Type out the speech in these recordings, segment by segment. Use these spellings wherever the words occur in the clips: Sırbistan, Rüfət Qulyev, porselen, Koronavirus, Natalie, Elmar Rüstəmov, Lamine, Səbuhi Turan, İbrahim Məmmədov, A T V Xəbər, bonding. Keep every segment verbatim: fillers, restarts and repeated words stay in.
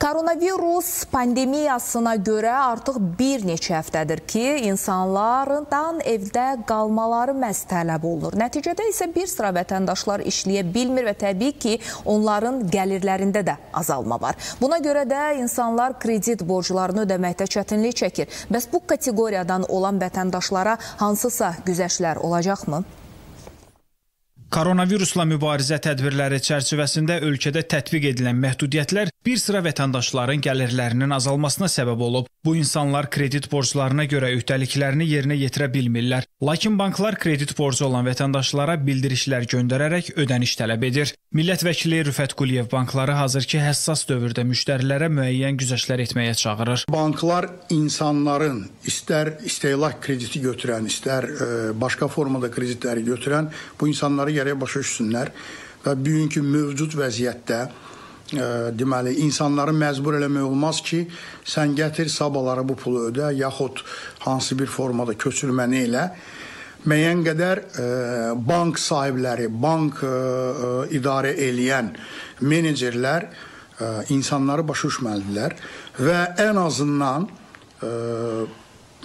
Koronavirus pandemiyasına göre artık bir neçə həftədir ki, insanlardan evde kalmaları məhz tələb olur. Neticede ise bir sıra vətəndaşlar işləyə bilmir ve təbii ki, onların gəlirlərində də azalma var. Buna göre de insanlar kredit borclarını ödəməkdə çətinlik çəkir. Bəs bu kategoriyadan olan vətəndaşlara hansısa güzəştlər olacaqmı? Koronavirusla mübarizə tədbirləri çərçivəsində ölkədə tətbiq edilən məhdudiyyətlər bir sıra vətəndaşların gəlirlərinin azalmasına səbəb olub. Bu insanlar kredit borclarına görə öhdəliklərini yerinə yetirə bilmirlər. Lakin banklar kredit borcu olan vətəndaşlara bildirişlər göndərərək ödəniş tələb edir. Millət vəkili Rüfət Qulyev bankları hazır ki, həssas dövrdə müştərilərə müəyyən güzəştlər etməyə çağırır. Banklar insanların istər istehlak krediti götürən, istər başqa formada kreditləri götürən bu insanları gərək başa düşsünlər və bugünkü mövcud vəziyyətdə e, deməli, insanları məcbur eləmək olmaz ki, sən gətir sabahlara bu pulu ödə, yaxud hansı bir formada köçürməni elə. Müəyyən qədər e, bank sahibləri, bank e, e, idarə eləyən menecerlər e, insanları başa düşməlidirlər və ən azından e,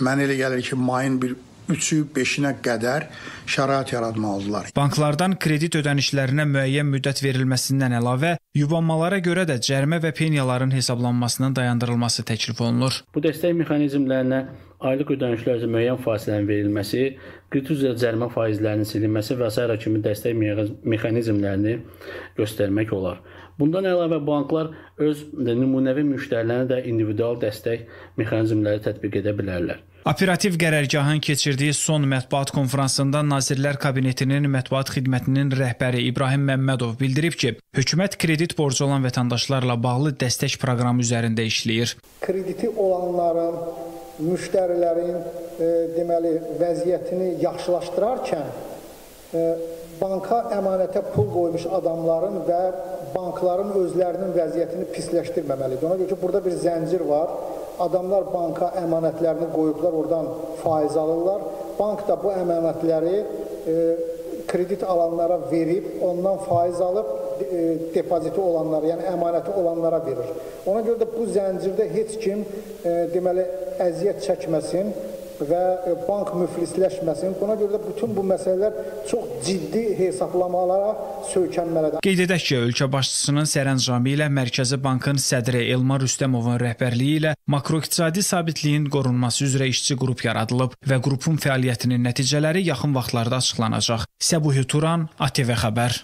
mənə elə gəlir ki, mayın bir üçü beşinə qədər şərait yaratmalıdırlar. Banklardan kredit ödənişlərinə müəyyən müddət verilməsindən əlavə, yubanmalara görə də cərimə və peniyaların hesablanmasının dayandırılması təklif olunur. Bu dəstək mexanizmlərinə aylıq ödənişlərə müəyyən fasilələrin verilməsi, kredit üzrə cərimə faizlərinin silinməsi və sairə kimi dəstək mexanizmlərini göstərmək olar. Bundan əlavə banklar öz nümunəvi müştərilərinə də individual dəstək mexanizmləri tətbiq edə bilərlər. Operativ qərargahın keçirdiyi son mətbuat konfransında Nazirlər Kabinetinin mətbuat xidmətinin rəhbəri İbrahim Məmmədov bildirib ki, hökumət kredit borcu olan vətəndaşlarla bağlı dəstək proqramı üzərində işləyir. Krediti olanların, müştərilərin e, deməli, vəziyyətini yaxşılaşdırarkən e, banka əmanətə pul qoymuş adamların və bankların özlərinin vəziyyətini pisləşdirməməlidir. Ona görə ki, burada bir zəncir var. Adamlar banka əmanətlərini qoyublar, oradan faiz alırlar. Bank da bu əmanətləri e, kredit alanlara verib, ondan faiz alıb e, depoziti olanlara, yəni əmanəti olanlara verir. Ona görə də bu zəncirdə heç kim e, deməli, əziyyət çəkməsin və bank müflisləşməsin. Buna görə də bütün bu məsələlər çox ciddi hesablamalara söykənməlidir. Qeyd edək ki, ölkə başçısının sərəncamı ilə Mərkəzi Bankın sədri Elmar Rüstəmovun rəhbərliyi ilə makroiqtisadi sabitliyin qorunması üzrə işçi qrup yaradılıb və qrupun fəaliyyətinin nəticələri yaxın vaxtlarda açıqlanacaq. Səbuhi Turan, A T V Xəbər.